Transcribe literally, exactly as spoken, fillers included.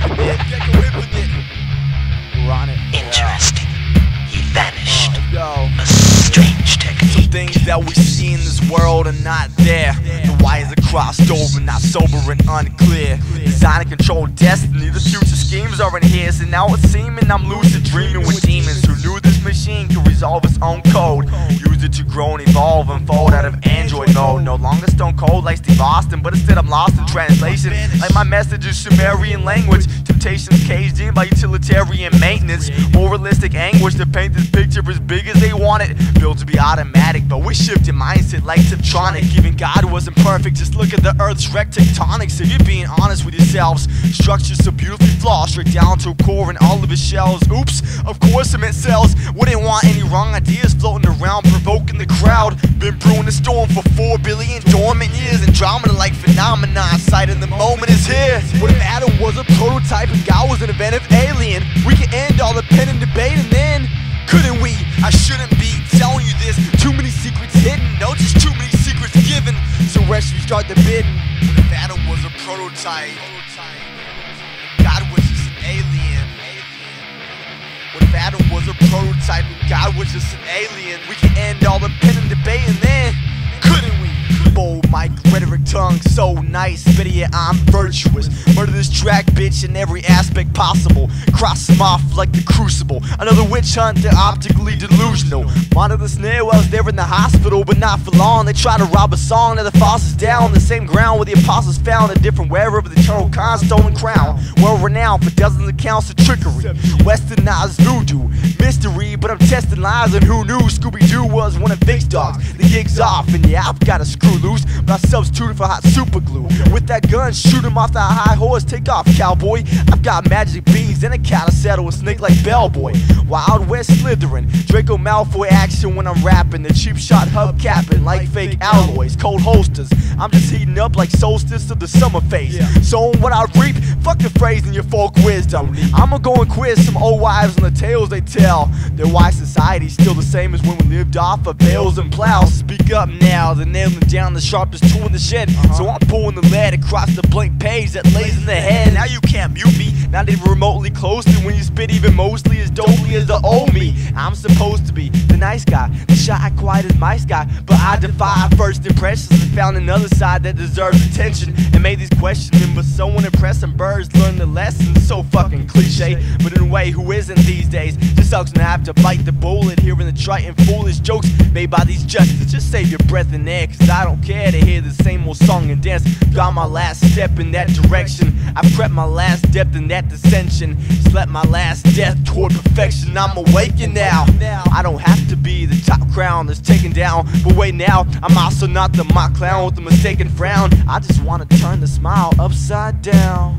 Interesting. He vanished. A strange technique. Some things that we see in this world are not there. The wires are crossed over, not sober and unclear. Design and control destiny, the future schemes are in here. So now it's seeming I'm lucid dreaming with demons who knew this machine could resolve its own code. Use it to grow and evolve and fold out of Android mode. No longer stone cold like Steve Austin, but instead I'm lost in translation. Like my message is Sumerian language. Temptations caged in by utilitarian maintenance. Moralistic anguish to paint this picture as big as they want it. Built to be automatic, but we shifted mindset like Tiptronic. Even God wasn't perfect, just look at the earth's wreck tectonics. If you're being honest with yourselves, structures so beautifully flawed, straight down to a core and all of its shells. Oops, of course cement cells wouldn't want any wrong ideas floating around, provoking the crowd. Been brewing a storm for four billion dormant years. Andromeda-like phenomenon, sight in the moment is here. What if Adam was a prototype and God was an inventive alien? We could end all the pen and debate and then, couldn't we? I shouldn't be telling you this. Too many secrets hidden, no, just too many secrets given. So where should we start the bidding? What if Adam was a prototype? God was just an alien. What if Adam was a prototype and God was just an alien? We could end all the pen and debate and then, couldn't we? Bold mic, rhetoric, tongue, so nice. Better yet, I'm virtuous. Murder this track, bitch, in every aspect possible. Cross them off like the crucible. Another witch hunt, they're optically delusional. Monitor the snare while I was there in the hospital, but not for long. They try to rob a song that the fossils down. The same ground where the apostles found a different wearer of the eternal Khan's stolen crown. World renowned for dozens of counts of trickery. Westernized voodoo. Mystery, but I'm testing lies and who knew Scooby-Doo was one of Vic's dogs. The gig's off, and yeah, I've got a screw loose, but I substituted for hot super glue. With that gun, shoot him off that high horse, take off, cowboy. I've got magic beans and a cattle saddle, a snake like Bellboy. Wild West Slytherin, Draco Malfoy action when I'm rapping. The cheap shot hub capping like fake alloys, cold holsters. I'm just heating up like solstice of the summer phase. Sowing what I reap, fuck the phrase in your folk wisdom. I'ma go and quiz some old wives on the tales they tell. Their wise society's still the same as when we lived off of bales and plows. Speak up now, they're nailing down the sharpest tool in the shed, uh-huh. So I'm pulling the lead across the blank page that lays in the head. Now you can't mute me, not even remotely closely, when you spit even mostly as dopely as the old me. I'm supposed to be the nice guy, the shy, quiet as my sky, but I defy first impressions and found another side that deserves attention and made these questioning, but someone impressing birds learn the lesson. So fucking cliche, but in a way who isn't these days? Just sucks to have to bite the bullet hearing the trite and foolish jokes made by these justices. Just save your breath and air, cause I don't care to hear the same old song and dance. Got my last step in that direction. I've crept my last depth in that dissension. Slept my last death toward perfection. I'm awakened now. I don't have to be the top crown that's taken down, but wait now, I'm also not the mock clown with a mistaken frown. I just wanna turn the smile upside down.